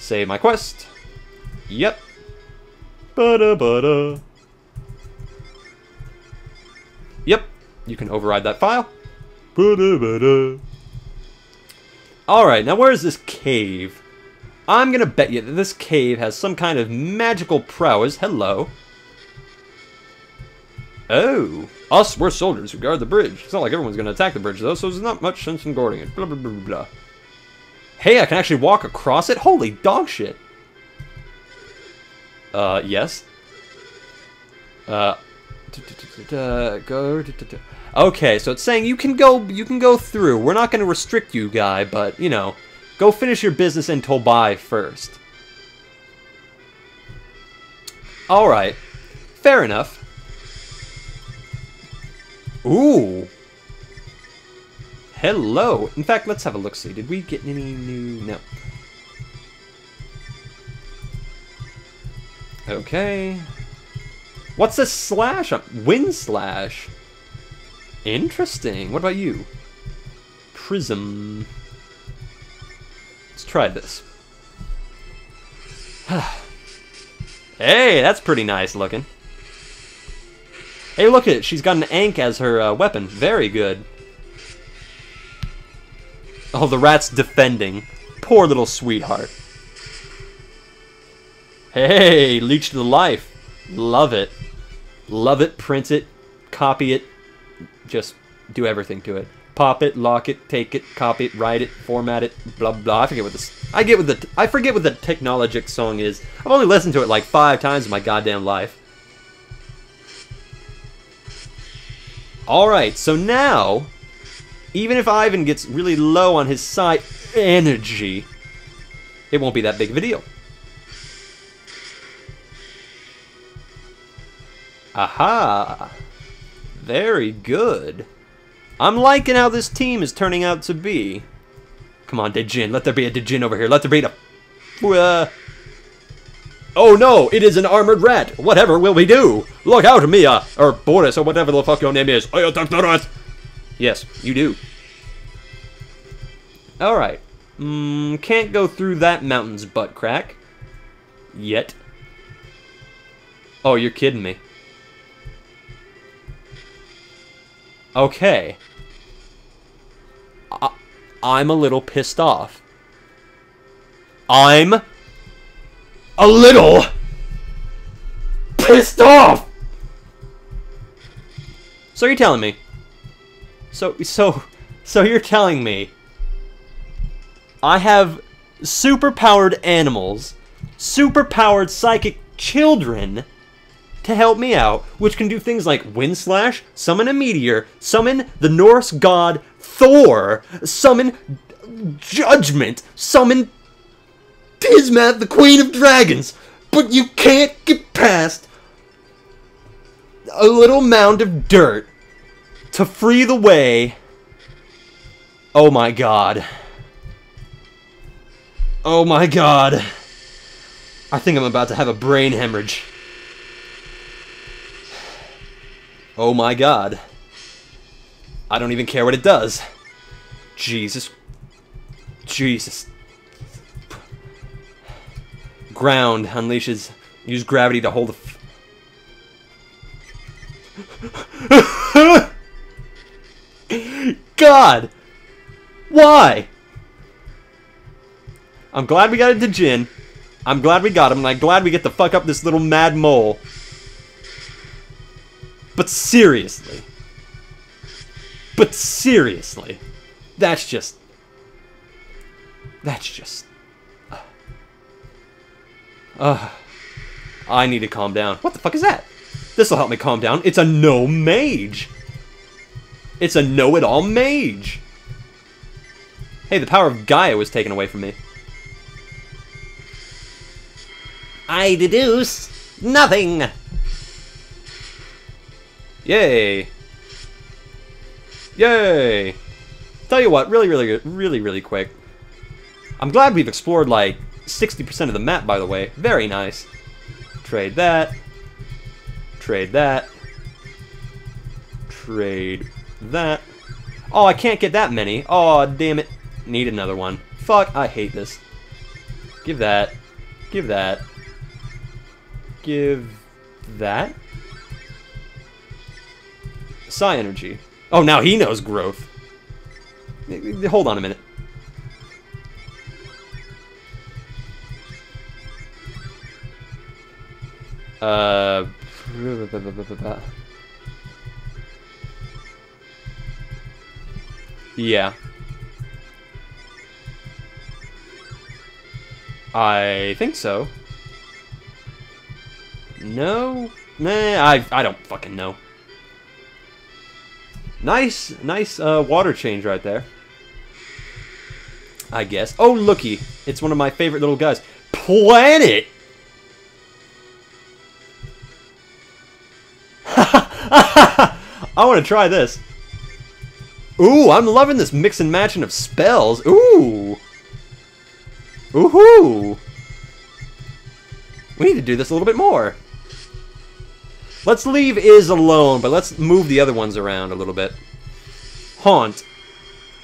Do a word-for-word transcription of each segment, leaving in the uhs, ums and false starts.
Save my quest. Yep. Bada bada. Yep. You can override that file. Bada bada. Alright, now where is this cave? I'm gonna bet you that this cave has some kind of magical prowess. Hello. Oh. Us, we're soldiers who guard the bridge. It's not like everyone's gonna attack the bridge, though, so there's not much sense in guarding it. Blah, blah, blah, blah. Hey, I can actually walk across it? Holy dog shit. Uh, yes. Uh, go... Okay, so it's saying you can go you can go through. We're not going to restrict you, guy, but, you know, go finish your business in Tolbai first. Alright. Fair enough. Ooh. Hello. In fact, let's have a look-see. Did we get any new... No. Okay. What's a slash? Wind slash. Interesting. What about you? Prism. Let's try this. Hey, that's pretty nice looking. Hey, look at it. She's got an Ankh as her uh, weapon. Very good. Oh, the rat's defending. Poor little sweetheart. Hey, leech to the life. Love it. Love it, print it, copy it. Just do everything to it. Pop it, lock it, take it, copy it, write it, format it, blah blah. I forget what this. I get what the. I forget what the Technologic song is. I've only listened to it like five times in my goddamn life. All right, so now, even if Ivan gets really low on his psi energy, it won't be that big of a deal. Aha. Very good. I'm liking how this team is turning out to be. Come on, Djinn. Let there be a Djinn over here. Let there be a... Uh... Oh no, it is an armored rat. Whatever will we do? Look out, Mia. Or Boris, or whatever the fuck your name is. I attack the rat. Yes, you do. Alright. Mm, can't go through that mountain's butt crack. Yet. Oh, you're kidding me. Okay. I, I'm a little pissed off. I'm a little pissed off! So you're telling me. So, so, so you're telling me. I have superpowered animals, superpowered psychic children to help me out, which can do things like wind slash, summon a meteor, summon the Norse god Thor, summon judgment, summon Tismath, the queen of dragons, but you can't get past a little mound of dirt to free the way. Oh my god. Oh my god. I think I'm about to have a brain hemorrhage. Oh my god. I don't even care what it does. Jesus. Jesus. Ground unleashes. Use gravity to hold a f God! Why? I'm glad we got into Djinn. I'm glad we got him, and I'm glad we get to fuck up this little mad mole. But seriously. But seriously. That's just... That's just... Uh, uh, I need to calm down. What the fuck is that? This'll help me calm down. It's a no mage. It's a know-it-all mage. Hey, the power of Gaia was taken away from me. I deduce nothing. Yay. Yay. Tell you what, really, really, really, really quick. I'm glad we've explored like sixty percent of the map, by the way. Very nice. Trade that. Trade that. Trade that. Oh, I can't get that many. Oh, damn it. Need another one. Fuck, I hate this. Give that. Give that. Give that. Psi energy. Oh, now he knows growth. Hold on a minute. Uh... Yeah. I think so. No? Nah, I, I don't fucking know. Nice, nice uh, water change right there. I guess. Oh, looky. It's one of my favorite little guys. Planet! I want to try this. Ooh, I'm loving this mix and matching of spells. Ooh. Ooh-hoo. We need to do this a little bit more. Let's leave Iz alone, but let's move the other ones around a little bit. Haunt.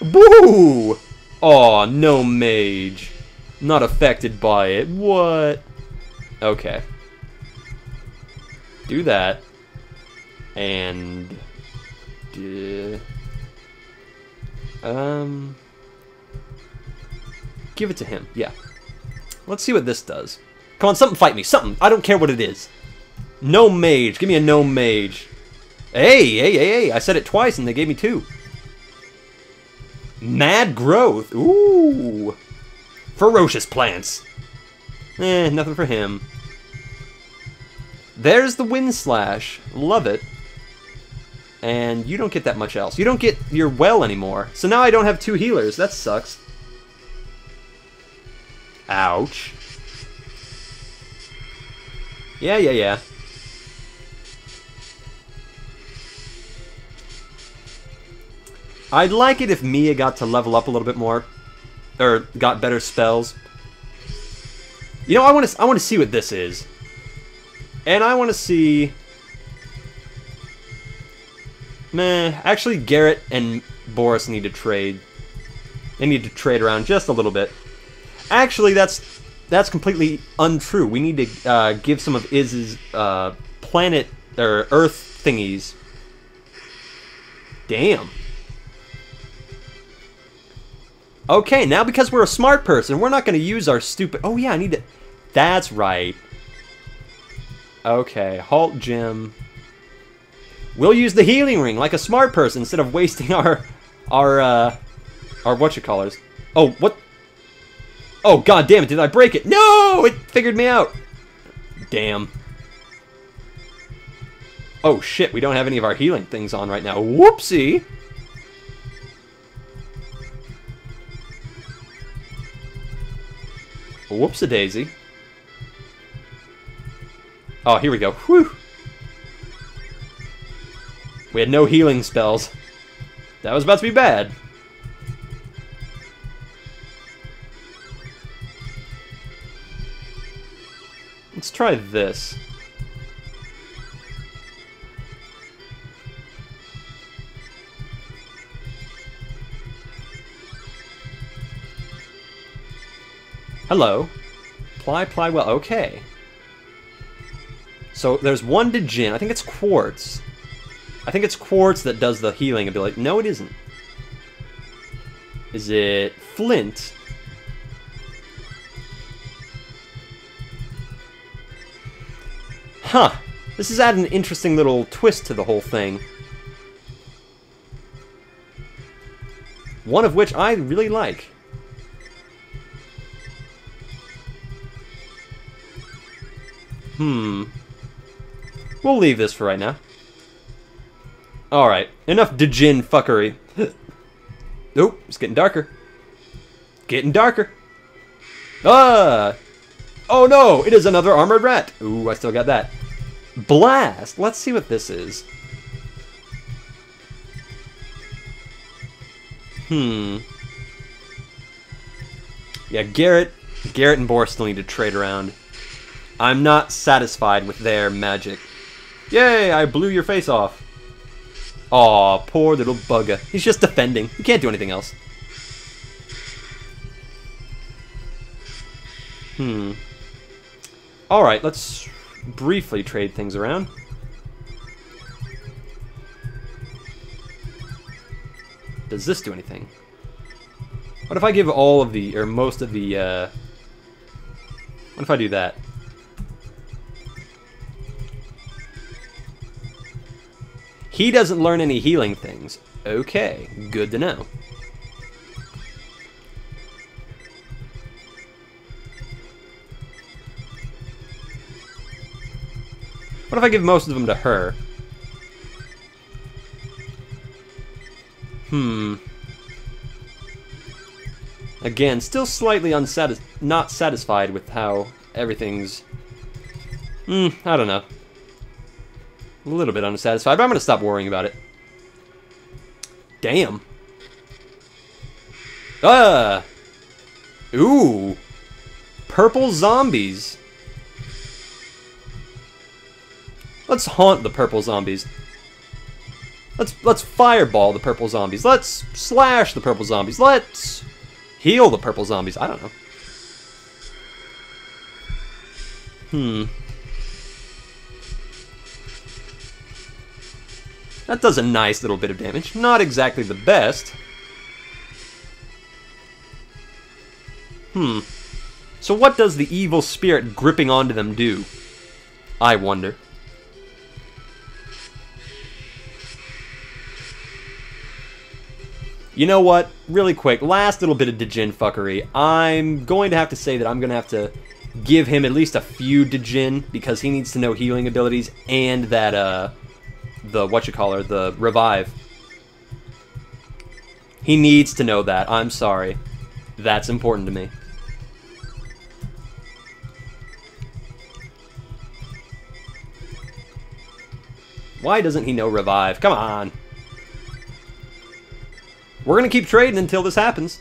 Boo! Aw, no mage. Not affected by it. What? Okay. Do that. And... Uh, um... Give it to him. Yeah. Let's see what this does. Come on, something fight me. Something. I don't care what it is. No mage. Give me a no mage. Hey, hey, hey, hey. I said it twice and they gave me two. Mad growth. Ooh. Ferocious plants. Eh, nothing for him. There's the wind slash. Love it. And you don't get that much else. You don't get your well anymore. So now I don't have two healers. That sucks. Ouch. Yeah, yeah, yeah. I'd like it if Mia got to level up a little bit more. Or got better spells. You know, I want to I want to see what this is. And I want to see... Meh. Actually, Garret and Boris need to trade. They need to trade around just a little bit. Actually, that's that's completely untrue. We need to uh, give some of Iz's uh, planet or Earth thingies. Damn. Okay, now because we're a smart person, we're not going to use our stupid... Oh yeah, I need to... That's right. Okay, halt gym. We'll use the healing ring like a smart person instead of wasting our... Our, uh... Our whatchacallers. Oh, what... Oh, god damn it, did I break it? No! It figured me out! Damn. Oh, shit, we don't have any of our healing things on right now. Whoopsie! Whoops-a-daisy. Oh, here we go. Whew! We had no healing spells. That was about to be bad. Let's try this. Hello. Ply, ply, well, okay. So there's one Djinn. I think it's quartz. I think it's quartz that does the healing ability. No, it isn't. Is it flint? Huh. This is adding an interesting little twist to the whole thing. One of which I really like. Hmm. We'll leave this for right now. Alright. Enough Djinn fuckery. Nope. It's getting darker. Getting darker. Ah! Oh no! It is another armored rat! Ooh, I still got that. Blast! Let's see what this is. Hmm. Yeah, Garret, Garret and Boris still need to trade around. I'm not satisfied with their magic. Yay! I blew your face off. Aw, poor little bugger. He's just defending. He can't do anything else. Hmm. Alright, let's briefly trade things around. Does this do anything? What if I give all of the, or most of the, uh... what if I do that? He doesn't learn any healing things. Okay, good to know. What if I give most of them to her? Hmm. Again, still slightly unsatis- not satisfied with how everything's... Hmm, I don't know. A little bit unsatisfied, but I'm going to stop worrying about it. Damn. Ah! Ooh! Purple zombies. Let's haunt the purple zombies. Let's let's fireball the purple zombies. Let's slash the purple zombies. Let's heal the purple zombies. I don't know. Hmm. That does a nice little bit of damage. Not exactly the best. Hmm. So what does the evil spirit gripping onto them do? I wonder. You know what? Really quick, last little bit of Djinn fuckery. I'm going to have to say that I'm going to have to give him at least a few Djinn because he needs to know healing abilities and that, uh, the whatchacaller, the revive. He needs to know that. I'm sorry. That's important to me. Why doesn't he know revive? Come on. We're going to keep trading until this happens.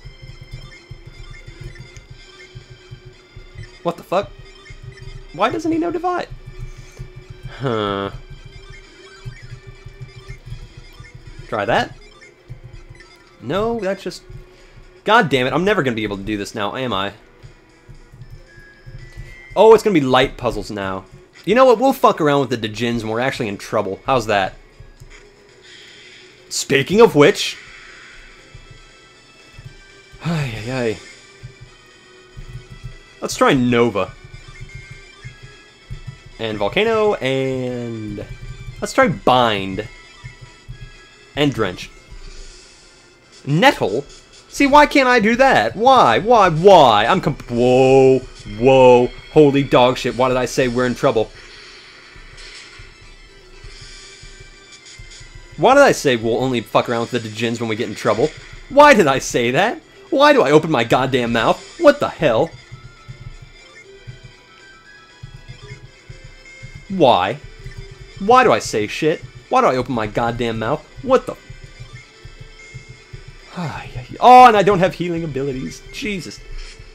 What the fuck? Why doesn't he know divide? Huh. Try that. No, that's just... God damn it, I'm never going to be able to do this now, am I? Oh, it's going to be light puzzles now. You know what? We'll fuck around with the Djinns when we're actually in trouble. How's that? Speaking of which... Ay, ay, ay. Let's try Nova. And Volcano, and... Let's try Bind. And Drench. Nettle? See, why can't I do that? Why? Why? Why? I'm comp- Whoa. Whoa. Holy dog shit. Why did I say we're in trouble? Why did I say we'll only fuck around with the Djinns when we get in trouble? Why did I say that? Why do I open my goddamn mouth? What the hell? Why? Why do I say shit? Why do I open my goddamn mouth? What the... Oh, and I don't have healing abilities. Jesus.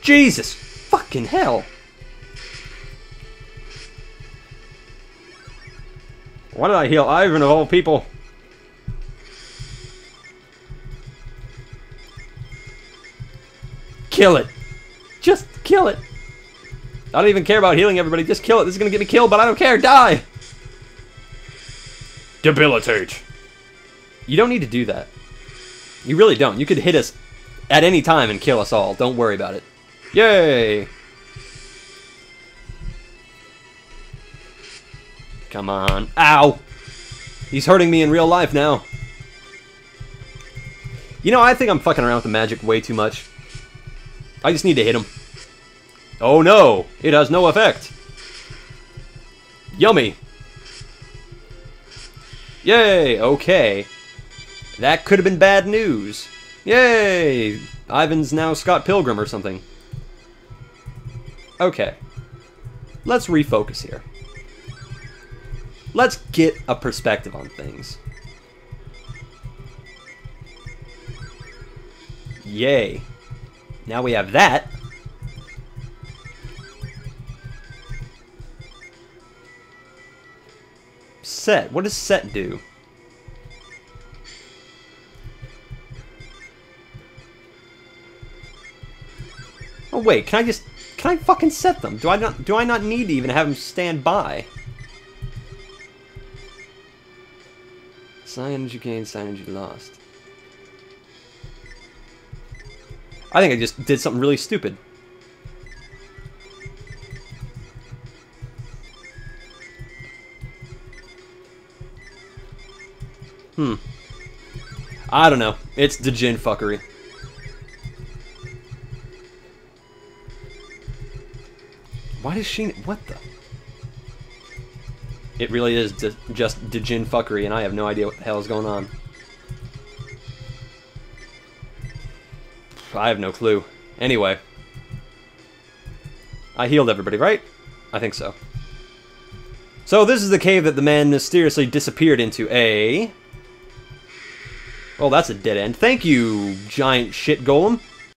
Jesus fucking hell. Why did I heal Ivan of all people? Kill it. Just kill it. I don't even care about healing everybody. Just kill it. This is going to get me killed, but I don't care. Die. Debilitate. You don't need to do that. You really don't. You could hit us at any time and kill us all. Don't worry about it. Yay. Come on. Ow. He's hurting me in real life now. You know, I think I'm fucking around with the magic way too much. I just need to hit him. Oh no! It has no effect! Yummy! Yay! Okay. That could have been bad news. Yay! Ivan's now Scott Pilgrim or something. Okay. Let's refocus here. Let's get a perspective on things. Yay. Now we have that. Set. What does set do? Oh wait, can I just... Can I fucking set them? Do I not do I not need to even have them stand by? Sign energy gained, sign energy lost. I think I just did something really stupid. Hmm. I don't know. It's the Djinn fuckery. Why does she... What the... It really is just the Djinn fuckery, and I have no idea what the hell is going on. I have no clue. Anyway. I healed everybody, right? I think so. So this is the cave that the man mysteriously disappeared into, eh? Oh, that's a dead end. Thank you, giant shit golem.